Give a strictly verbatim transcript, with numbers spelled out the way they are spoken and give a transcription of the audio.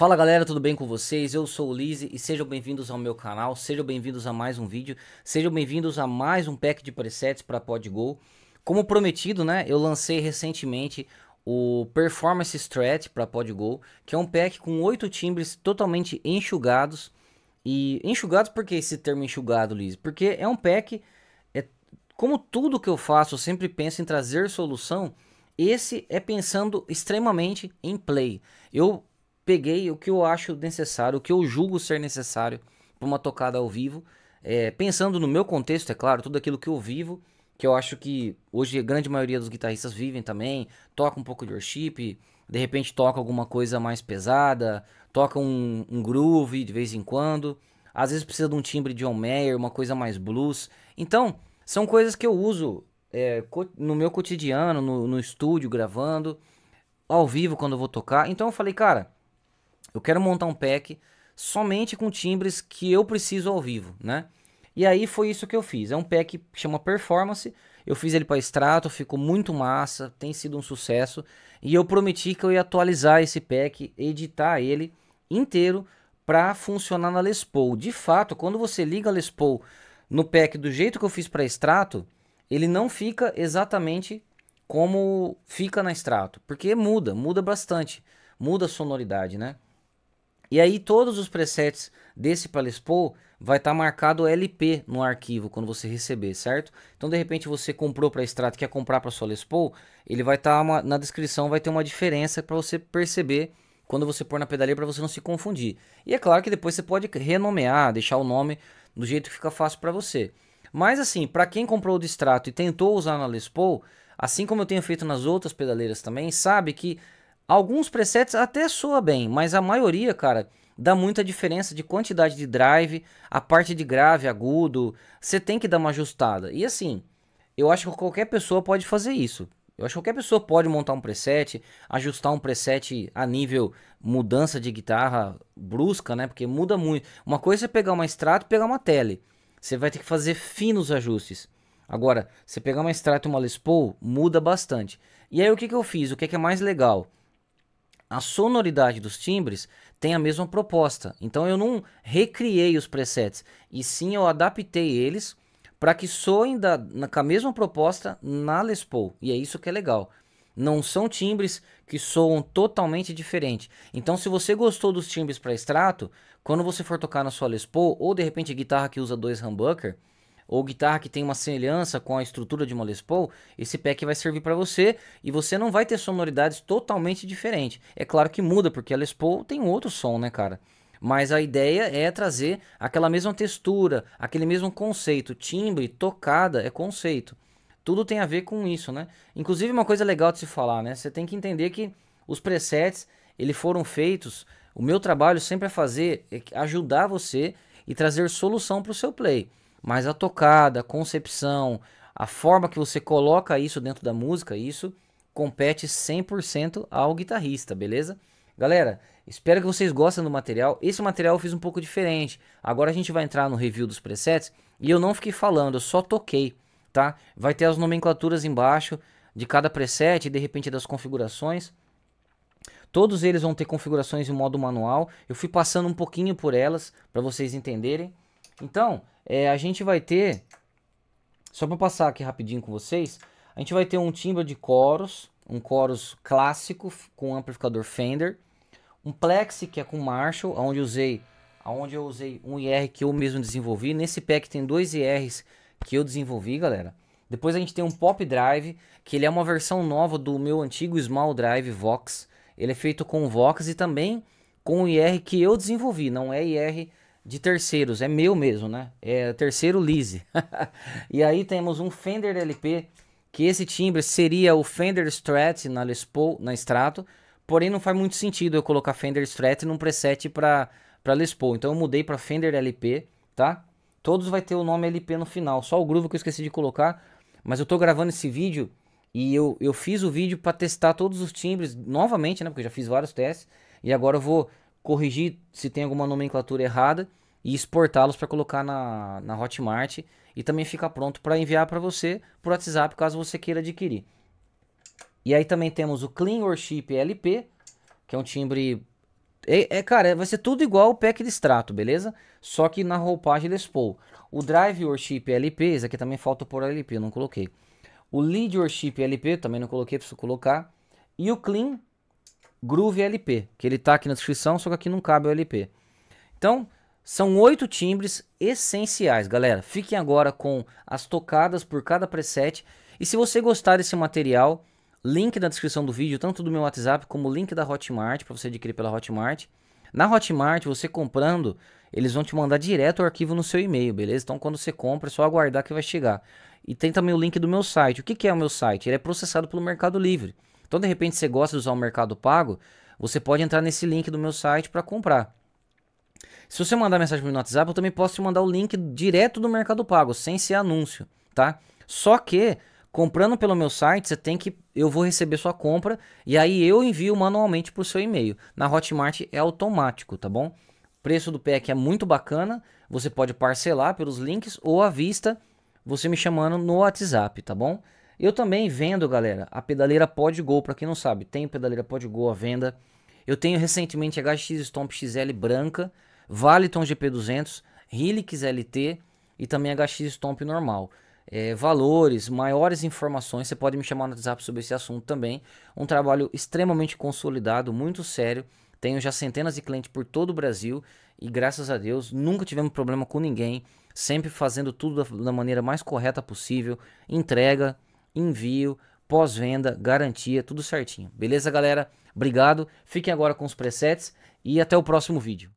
Fala galera, tudo bem com vocês? Eu sou o Lise e sejam bem-vindos ao meu canal, sejam bem-vindos a mais um vídeo, sejam bem-vindos a mais um pack de presets para PodGo. Como prometido, né, eu lancei recentemente o Performance Strat para PodGo, que é um pack com oito timbres totalmente enxugados. E enxugados, por que esse termo enxugado, Lise? Porque é um pack, é, como tudo que eu faço, eu sempre penso em trazer solução, esse é pensando extremamente em play. Eu peguei o que eu acho necessário, o que eu julgo ser necessário para uma tocada ao vivo, é, pensando no meu contexto, é claro, tudo aquilo que eu vivo, que eu acho que hoje a grande maioria dos guitarristas vivem também, toca um pouco de worship, de repente toca alguma coisa mais pesada, toca um, um groove de vez em quando, às vezes precisa de um timbre de John Mayer, uma coisa mais blues, então são coisas que eu uso é, no meu cotidiano, no, no estúdio, gravando, ao vivo quando eu vou tocar, então eu falei, cara, eu quero montar um pack somente com timbres que eu preciso ao vivo, né? E aí foi isso que eu fiz. É um pack que chama Performance. Eu fiz ele para Strato, ficou muito massa, tem sido um sucesso. E eu prometi que eu ia atualizar esse pack, editar ele inteiro para funcionar na Les Paul. De fato, quando você liga a Les Paul no pack do jeito que eu fiz para Strato, ele não fica exatamente como fica na Strato, porque muda, muda bastante, muda a sonoridade, né? E aí todos os presets desse para Les Paul vai estar tá marcado L P no arquivo quando você receber, certo? Então de repente você comprou para Strat, quer comprar para sua Les Paul, ele vai estar tá na descrição, vai ter uma diferença para você perceber quando você pôr na pedaleira para você não se confundir. E é claro que depois você pode renomear, deixar o nome do jeito que fica fácil para você. Mas assim, para quem comprou o de Strato e tentou usar na Les Paul, assim como eu tenho feito nas outras pedaleiras também, sabe que alguns presets até soa bem, mas a maioria, cara, dá muita diferença de quantidade de drive, a parte de grave, agudo, você tem que dar uma ajustada. E assim, eu acho que qualquer pessoa pode fazer isso. Eu acho que qualquer pessoa pode montar um preset, ajustar um preset a nível mudança de guitarra brusca, né? Porque muda muito. Uma coisa é pegar uma Strato e pegar uma Tele. Você vai ter que fazer finos ajustes. Agora, você pegar uma Strato e uma Les Paul, muda bastante. E aí o que, que eu fiz? O que, que é mais legal? A sonoridade dos timbres tem a mesma proposta, então eu não recriei os presets, e sim eu adaptei eles para que soem da, na, com a mesma proposta na Les Paul, e é isso que é legal. Não são timbres que soam totalmente diferente, então se você gostou dos timbres para Strato, quando você for tocar na sua Les Paul, ou de repente guitarra que usa dois humbucker, ou guitarra que tem uma semelhança com a estrutura de uma Les Paul, esse pack vai servir para você e você não vai ter sonoridades totalmente diferentes. É claro que muda, porque a Les Paul tem outro som, né, cara? Mas a ideia é trazer aquela mesma textura, aquele mesmo conceito, timbre, tocada, é conceito. Tudo tem a ver com isso, né? Inclusive uma coisa legal de se falar, né? Você tem que entender que os presets, eles foram feitos, o meu trabalho sempre é fazer, é ajudar você e trazer solução para o seu play. Mas a tocada, a concepção, a forma que você coloca isso dentro da música, isso compete cem por cento ao guitarrista, beleza? Galera, espero que vocês gostem do material. Esse material eu fiz um pouco diferente. Agora a gente vai entrar no review dos presets e eu não fiquei falando, eu só toquei, tá? Vai ter as nomenclaturas embaixo de cada preset e de repente das configurações. Todos eles vão ter configurações em modo manual. Eu fui passando um pouquinho por elas para vocês entenderem. Então, é, a gente vai ter, só para passar aqui rapidinho com vocês, a gente vai ter um timbre de chorus, um chorus clássico com amplificador Fender, um Plexi que é com Marshall, onde eu usei, onde eu usei um I R que eu mesmo desenvolvi, nesse pack tem dois I Rs que eu desenvolvi, galera. Depois a gente tem um Pop Drive, que ele é uma versão nova do meu antigo Small Drive Vox, ele é feito com Vox e também com o I R que eu desenvolvi, não é I R de terceiros, é meu mesmo, né? É terceiro Lise. E aí temos um Fender L P, que esse timbre seria o Fender Strat na Les Paul, na Strato, porém não faz muito sentido eu colocar Fender Strat num preset para para Les Paul, então eu mudei para Fender L P, tá? Todos vai ter o nome L P no final, só o groove que eu esqueci de colocar, mas eu tô gravando esse vídeo e eu, eu fiz o vídeo para testar todos os timbres novamente, né? Porque eu já fiz vários testes e agora eu vou corrigir se tem alguma nomenclatura errada e exportá-los para colocar na, na Hotmart e também fica pronto para enviar para você por WhatsApp caso você queira adquirir. E aí também temos o Clean Worship L P, que é um timbre É, é, cara, vai ser tudo igual o pack de Strato, beleza? Só que na roupagem Les Paul. O Drive Worship L P, esse aqui também falta por L P, eu não coloquei. O Lead Worship L P, também não coloquei, preciso colocar. E o Clean Groove L P, que ele tá aqui na descrição, só que aqui não cabe o L P. Então, são oito timbres essenciais, galera. Fiquem agora com as tocadas por cada preset. E se você gostar desse material, link na descrição do vídeo, tanto do meu WhatsApp como o link da Hotmart, para você adquirir pela Hotmart. Na Hotmart, você comprando, eles vão te mandar direto o arquivo no seu e-mail, beleza? Então, quando você compra, é só aguardar que vai chegar. E tem também o link do meu site. O que que é o meu site? Ele é processado pelo Mercado Livre. Então, de repente, você gosta de usar o Mercado Pago, você pode entrar nesse link do meu site para comprar. Se você mandar mensagem no WhatsApp, eu também posso te mandar o link direto do Mercado Pago, sem ser anúncio, tá? Só que comprando pelo meu site, você tem que, eu vou receber sua compra e aí eu envio manualmente para o seu e-mail. Na Hotmart é automático, tá bom? O preço do pack é muito bacana, você pode parcelar pelos links ou à vista, você me chamando no WhatsApp, tá bom? Eu também vendo, galera, a pedaleira PodGo, para quem não sabe, tem pedaleira PodGo à venda. Eu tenho recentemente H X Stomp X L branca, Valeton G P duzentos, Helix L T e também H X Stomp normal. É, valores, maiores informações, você pode me chamar no WhatsApp sobre esse assunto também. Um trabalho extremamente consolidado, muito sério. Tenho já centenas de clientes por todo o Brasil e graças a Deus nunca tivemos problema com ninguém. Sempre fazendo tudo da, da maneira mais correta possível. Entrega, envio, pós-venda, garantia, tudo certinho. Beleza, galera? Obrigado. Fiquem agora com os presets e até o próximo vídeo.